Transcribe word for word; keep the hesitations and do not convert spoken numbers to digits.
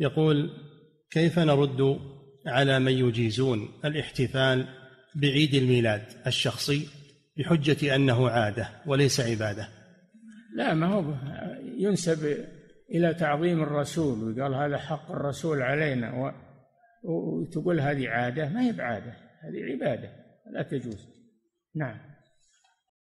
يقول: كيف نرد على من يجيزون الاحتفال بعيد الميلاد الشخصي بحجة أنه عادة وليس عبادة؟ لا، ما هو ينسب إلى تعظيم الرسول وقال هذا حق الرسول علينا، وتقول هذه عادة، ما هي بعادة، هذه عبادة لا تجوز. نعم.